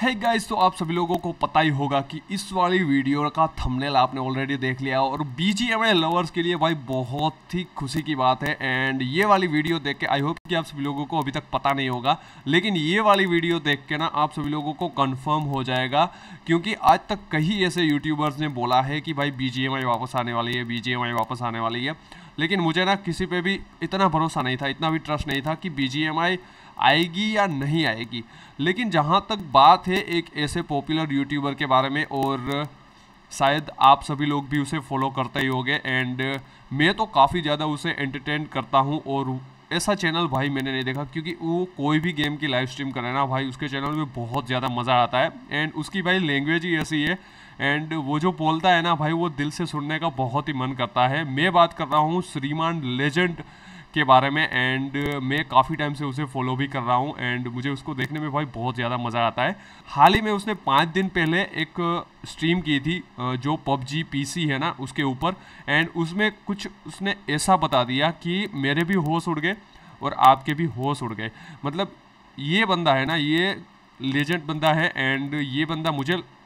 है गाइस, तो आप सभी लोगों को पता ही होगा कि इस वाली वीडियो का थंबनेल आपने ऑलरेडी देख लिया और बीजीएमआई लवर्स के लिए भाई बहुत ही खुशी की बात है। एंड ये वाली वीडियो देख के आई होप कि आप सभी लोगों को अभी तक पता नहीं होगा, लेकिन ये वाली वीडियो देख के ना आप सभी लोगों को कन्फर्म हो जाएगा, क्योंकि आज तक कई ऐसे यूट्यूबर्स ने बोला है कि भाई बीजीएमआई वापस आने वाली है, बीजीएमआई वापस आने वाली है। लेकिन मुझे ना किसी पे भी इतना भरोसा नहीं था, इतना भी ट्रस्ट नहीं था कि बीजीएमआई आएगी या नहीं आएगी। लेकिन जहाँ तक बात है एक ऐसे पॉपुलर यूट्यूबर के बारे में, और शायद आप सभी लोग भी उसे फॉलो करते ही होंगे, एंड मैं तो काफ़ी ज़्यादा उसे एंटरटेन करता हूँ। और ऐसा चैनल भाई मैंने नहीं देखा, क्योंकि वो कोई भी गेम की लाइव स्ट्रीम करे ना भाई, उसके चैनल में बहुत ज़्यादा मज़ा आता है। एंड उसकी भाई लैंग्वेज ही ऐसी है, एंड वो जो बोलता है ना भाई, वो दिल से सुनने का बहुत ही मन करता है। मैं बात कर रहा हूँ श्रीमान लेजेंड के बारे में, एंड मैं काफ़ी टाइम से उसे फॉलो भी कर रहा हूँ, एंड मुझे उसको देखने में भाई बहुत ज़्यादा मज़ा आता है। हाल ही में उसने 5 दिन पहले एक स्ट्रीम की थी जो PUBG PC है ना, उसके ऊपर, एंड उसमें कुछ उसने ऐसा बता दिया कि मेरे भी होश उड़ गए और आपके भी होश उड़ गए। मतलब ये बंदा है ना, ये लेजेंड बंदा है, एंड ये बंदा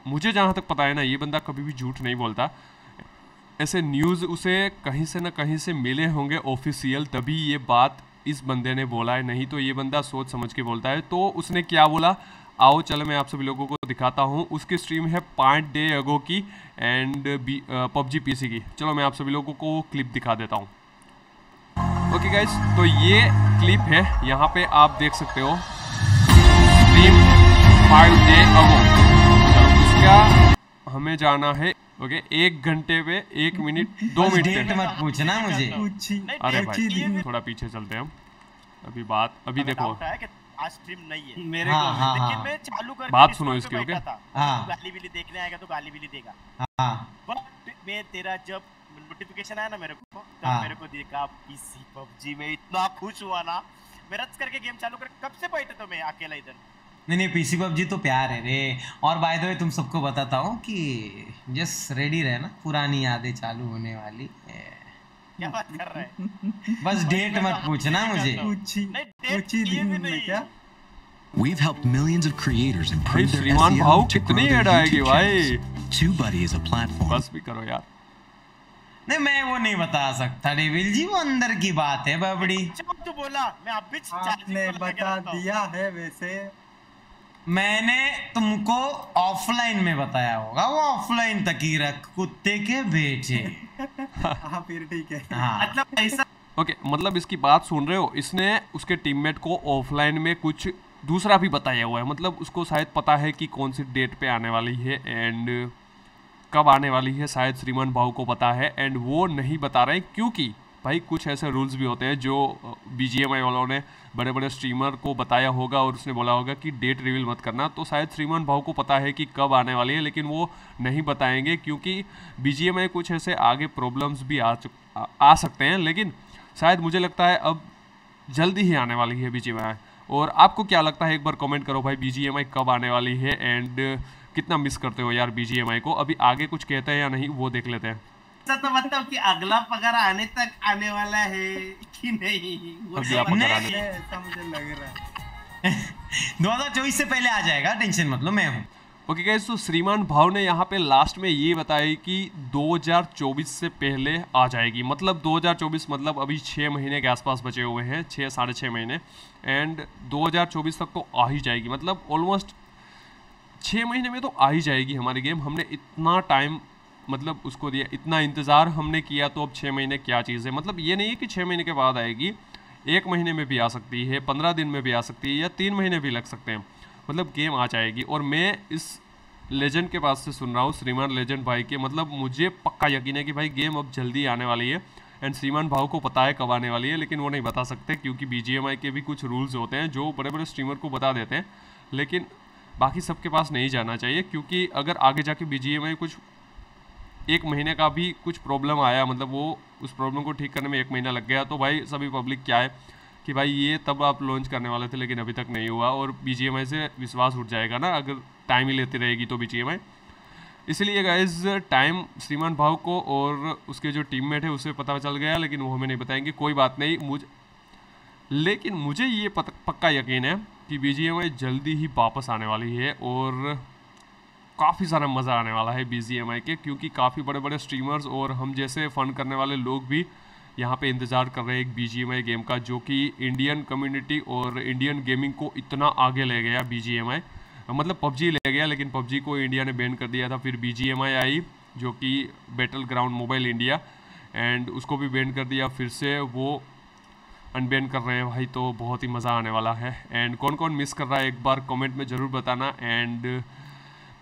मुझे जहाँ तक पता है ना, ये बंदा कभी भी झूठ नहीं बोलता। ऐसे न्यूज़ उसे कहीं से ना कहीं से मिले होंगे ऑफिशियल, तभी ये बात इस बंदे ने बोला है, नहीं तो ये बंदा सोच समझ के बोलता है। तो उसने क्या बोला, आओ चलो मैं आप सभी लोगों को दिखाता हूँ। उसकी स्ट्रीम है 5 डे अगो की, एंड PUBG PC की। चलो मैं आप सभी लोगों को क्लिप दिखा देता हूँ। ओके गाइज, तो ये क्लिप है, यहाँ पे आप देख सकते हो, स्ट्रीम 5 डे अगो। उसका हमें जाना है ओके, 1 घंटे पे 1 मिनट 2 मिनट मत पूछना मुझे। अरे भाई थोड़ा पीछे चलते हैं हम, अभी बात अभी देखो आज स्ट्रीम नहीं है मेरे को, लेकिन मैं चालू करके बात सुनो इसकी ओके। गाली बिली देखने आएगा तो गाली बिली देगा, हां। मैं तेरा जब नोटिफिकेशन आया ना मेरे को, तब मेरे को देखा पीसी PUBG में, इतना खुश हुआ ना, मैं रच करके गेम चालू कर, कब से बैठे तो मैं अकेला इधर। नहीं पीसी PUBG तो प्यार है रे। और बाय द वे तुम सबको बताता हूँ कि जस्ट रेडी रहना, पुरानी यादें चालू होने वाली। क्या बात कर रहा है बस डेट मत पूछना मुझे। We've helped millions of creators improve their SEO to grow their YouTube channels. TubeBuddy is a platform. बस भी करो यार। नहीं मैं वो नहीं बता सकता डेविल जी, वो अंदर की बात है बबड़ी। तो बोला मैं आपने बता दिया है, वैसे मैंने तुमको ऑफलाइन में बताया होगा, वो ऑफलाइन तक ही रख कुत्ते के बेटे। हाँ फिर ठीक है, हाँ। मतलब ऐसा ओके, मतलब इसकी बात सुन रहे हो, इसने उसके टीममेट को ऑफलाइन में कुछ दूसरा भी बताया हुआ है। मतलब उसको शायद पता है कि कौन सी डेट पे आने वाली है एंड कब आने वाली है, शायद श्रीमान भाऊ को पता है, एंड वो नहीं बता रहे क्योंकि भाई कुछ ऐसे रूल्स भी होते हैं जो बीजीएमआई वालों ने बड़े बड़े स्ट्रीमर को बताया होगा और उसने बोला होगा कि डेट रिवील मत करना। तो शायद श्रीमान भाव को पता है कि कब आने वाली है, लेकिन वो नहीं बताएंगे क्योंकि बीजीएमआई कुछ ऐसे आगे प्रॉब्लम्स भी आ सकते हैं। लेकिन शायद मुझे लगता है अब जल्दी ही आने वाली है बीजीएमआई। और आपको क्या लगता है, एक बार कमेंट करो भाई, बीजीएमआई कब आने वाली है एंड कितना मिस करते हो यार बीजीएमआई को। अभी आगे कुछ कहते हैं या नहीं वो देख लेते हैं। तो मतलब कि अगला पगार आने तक आने वाला है कि नहीं, वो नहीं ऐसा मुझे लग रहा है 2024 से पहले आ जाएगा, टेंशन मत लो मैं हूँ। ओके गाइस, तो श्रीमान भाव ने यहाँ पे लास्ट में ये बताया कि 2024 से पहले आ जाएगी। मतलब 2024 मतलब अभी 6 महीने के आसपास बचे हुए हैं, 6 साढ़े 6 महीने, एंड 2024 तक तो आ ही जाएगी। मतलब ऑलमोस्ट 6 महीने में तो आ ही जाएगी हमारी गेम। हमने इतना टाइम मतलब उसको दिया, इतना इंतज़ार हमने किया, तो अब 6 महीने क्या चीज़ है। मतलब ये नहीं है कि 6 महीने के बाद आएगी, 1 महीने में भी आ सकती है, 15 दिन में भी आ सकती है, या 3 महीने भी लग सकते हैं। मतलब गेम आ जाएगी। और मैं इस लेजेंड के पास से सुन रहा हूँ, श्रीमान लेजेंड भाई के, मतलब मुझे पक्का यकीन है कि भाई गेम अब जल्दी आने वाली है। एंड श्रीमान भाव को पता है कब आने वाली है, लेकिन वो नहीं बता सकते क्योंकि BGMI के भी कुछ रूल्स होते हैं जो बड़े बड़े स्ट्रीमर को बता देते हैं, लेकिन बाकी सबके पास नहीं जाना चाहिए। क्योंकि अगर आगे जाके BGMI कुछ 1 महीने का भी कुछ प्रॉब्लम आया, मतलब वो उस प्रॉब्लम को ठीक करने में 1 महीना लग गया, तो भाई सभी पब्लिक क्या है कि भाई ये तब आप लॉन्च करने वाले थे लेकिन अभी तक नहीं हुआ, और BGMI से विश्वास उठ जाएगा ना अगर टाइम ही लेती रहेगी तो BGMI। इसलिए गाइज टाइम श्रीमान भाव को और उसके जो टीममेट है उसे पता चल गया, लेकिन वो हमें नहीं बताएंगे, कोई बात नहीं। लेकिन मुझे ये पक्का यकीन है आपकी BGMI जल्दी ही वापस आने वाली है और काफ़ी सारा मज़ा आने वाला है BGMI के, क्योंकि काफ़ी बड़े बड़े स्ट्रीमर्स और हम जैसे फ़न करने वाले लोग भी यहाँ पे इंतज़ार कर रहे हैं एक BGMI गेम का, जो कि इंडियन कम्युनिटी और इंडियन गेमिंग को इतना आगे ले गया। BGMI मतलब PUBG ले गया, लेकिन PUBG को इंडिया ने बैन कर दिया था, फिर BGMI आई जो कि battle ground mobile India, and उसको भी बैन कर दिया, फिर से वो अनबैन कर रहे हैं भाई, तो बहुत ही मज़ा आने वाला है। एंड कौन कौन मिस कर रहा है एक बार कमेंट में ज़रूर बताना। एंड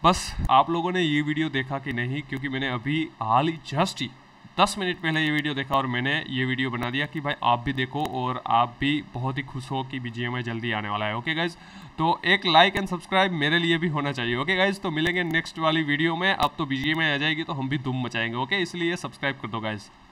बस आप लोगों ने ये वीडियो देखा कि नहीं, क्योंकि मैंने अभी हाल ही जस्ट ही 10 मिनट पहले ये वीडियो देखा और मैंने ये वीडियो बना दिया कि भाई आप भी देखो और आप भी बहुत ही खुश हो कि BGMI जल्दी आने वाला है। ओके गाइज, तो एक लाइक एंड सब्सक्राइब मेरे लिए भी होना चाहिए। ओके गाइज, तो मिलेंगे नेक्स्ट वाली वीडियो में। अब तो BGMI आ जाएगी तो हम भी धूम मचाएंगे। ओके, इसलिए सब्सक्राइब कर दो गाइज।